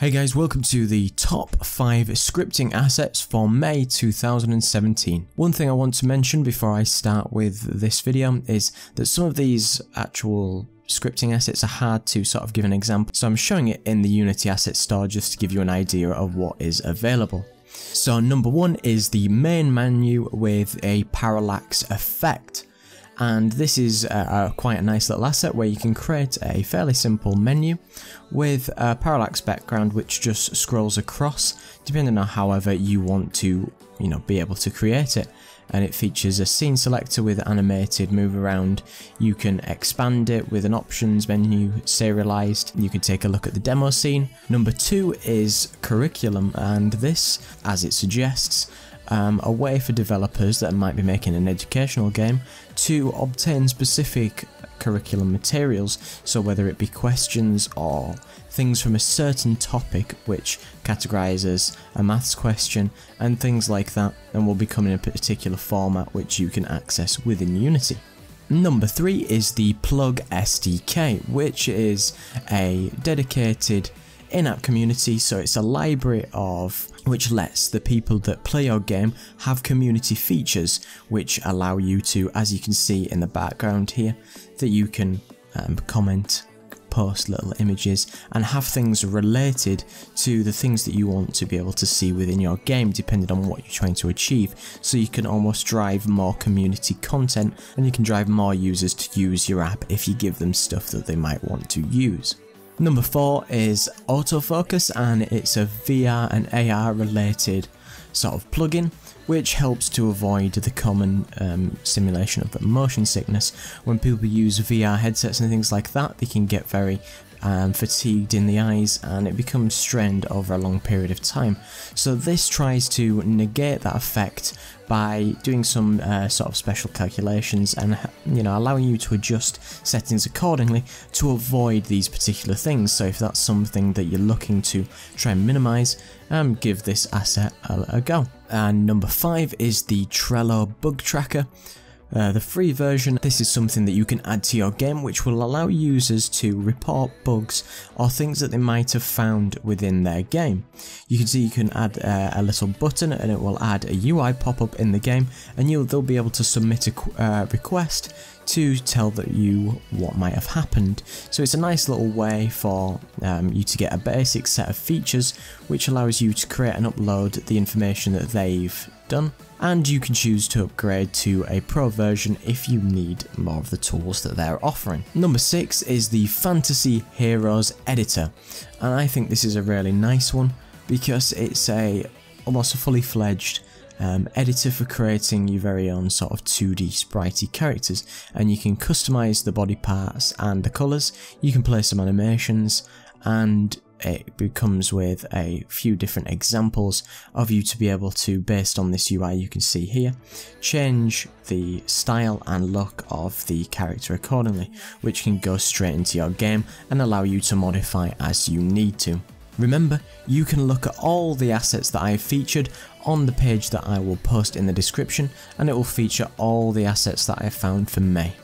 Hey guys, welcome to the top 5 scripting assets for May 2017. One thing I want to mention before I start with this video is that some of these actual scripting assets are hard to sort of give an example, so I'm showing it in the Unity Asset Store just to give you an idea of what is available. So number one is the main menu with a parallax effect. And this is quite a nice little asset where you can create a fairly simple menu with a parallax background which just scrolls across depending on however you want to, you know, be able to create it. And it features a scene selector with animated move around. You can expand it with an options menu, serialized. You can take a look at the demo scene. Number two is curriculum, and this, as it suggests, a way for developers that might be making an educational game to obtain specific curriculum materials, so whether it be questions or things from a certain topic which categorizes a maths question and things like that, and will be coming in a particular format which you can access within Unity. Number three is the Plug SDK, which is a dedicated in-app community, so it's a library of which lets the people that play your game have community features which allow you to, as you can see in the background here, that you can comment, post little images and have things related to the things that you want to be able to see within your game depending on what you're trying to achieve, so you can almost drive more community content and you can drive more users to use your app if you give them stuff that they might want to use. Number four is Autofocus, and it's a VR and AR related sort of plugin which helps to avoid the common simulation of motion sickness. When people use VR headsets and things like that, they can get very fatigued in the eyes and it becomes strained over a long period of time. So this tries to negate that effect by doing some sort of special calculations and, you know, allowing you to adjust settings accordingly to avoid these particular things. So if that's something that you're looking to try and minimize, give this asset a go. And number five is the Trello Bug Tracker. The free version, this is something that you can add to your game which will allow users to report bugs or things that they might have found within their game. You can see you can add a little button and it will add a UI pop-up in the game, and they'll be able to submit a request to tell that you what might have happened. So it's a nice little way for you to get a basic set of features which allows you to create and upload the information that they've done, and you can choose to upgrade to a pro version if you need more of the tools that they're offering. Number six is the Fantasy Heroes Editor, and I think this is a really nice one because it's almost a fully fledged editor for creating your very own sort of 2D spritey characters, and you can customize the body parts and the colors, you can play some animations, and it comes with a few different examples of you to be able to, based on this UI you can see here, change the style and look of the character accordingly, which can go straight into your game and allow you to modify as you need to. Remember, you can look at all the assets that I've featured on the page that I will post in the description, and it will feature all the assets that I've found for May.